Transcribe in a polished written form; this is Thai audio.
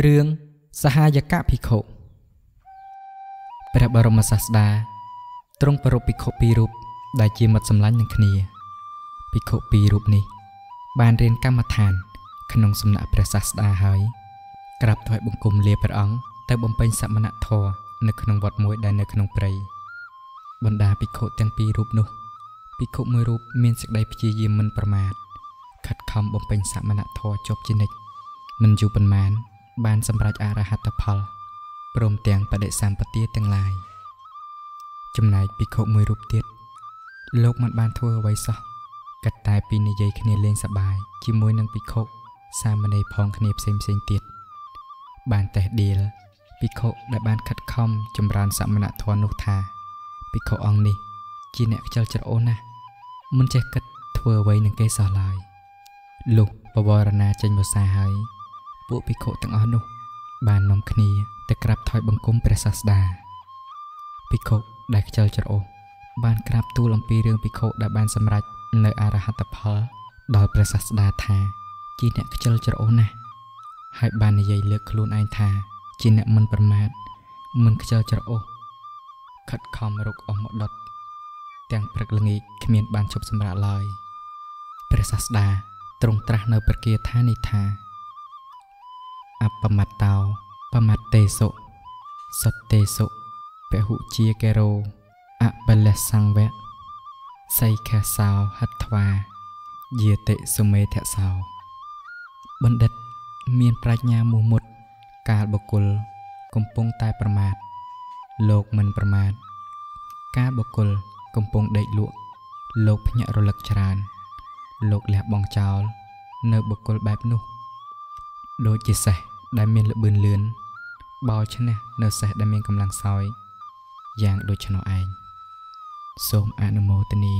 เรื่องสหายกะภิกขุพระบรมศาสดาตรงปรภิกขุปีรูปได้เจียมัดสำลัญอย่างคณีภิกขุปีรูปนี้บานเรียนกรรมฐานขนมสมณะพระศาสดาหายกราบถวายบังคมเลียพระองค์แต่บำเพ็ญสมณะทอในขนมวัดมวยได้ในขนมไพรบรรดาภิกขุทั้งปีรูปนุภิกขุมือรูปมีสักใดพิจิยิมมันประมาทขัดคำบำเพ็ญสมณะทอจบจินิกมันอยู่เป็นมานบานสำหรับอรหัตผลปรมเตียงประเดสามปฏิเตียงลายจำนายปิโคมือรูปเตียดโลกมันบานทั่วไว้ซะกัดตายปีในใยขเนเลงสบายจิมวยนางปิโคสามในพองขเนบเซมเซงเตียดบานแต่เดียลปิโคได้บานขัดคอมจำรานสามณะทอนุธาปิโคองนี่จีเนกเจ้าจะโอนะมันจะกัดทั่วไว้นางเกสาลายลูกปวารณาจันโยสาหายพวกภิกขุตั้งอนุบานนมคณีแต่กราบถอยบังคมพระศาสดาภิกขุได้เจริญจรโอบานกราบตูลำปีเรื่องภิกขุได้บานสำรัจในอรหัตผลโดยพระศาสดาทาจีเนกเจริญจรโอนะให้บานในใยเลือกคลุนไอทาจีเนมันประมาทมันเจริญจรโอขัดคอมรุกอมหมดดแต่งปรักลงีขมีนบานชบสำรัจลอยพระศาสดาตรงตรัสในประเกียรท่านิทาอัปปมัตตาปมัตเตโสสัตเตโสเปหุเจียเกโรอัปเลสังเวไซคาสาวหัตถวาเยเตสุเมทะสาวบัณฑิตมีปรัชญามูมุดกาลบุคคลกำปงตายประมาทโลกมันประมาทกาลบุคคลกำปงได้ลวกโลกพญารลักชรานโลกแหลบบองเจ้าเนบุคคลแบบนุโดยจิตเสดได้เมียนละบืนเลือนบอชนะเนื้อเสดได้เมียนกำลังซอยอย่างโดยชนอไอโสมอนุโมทนี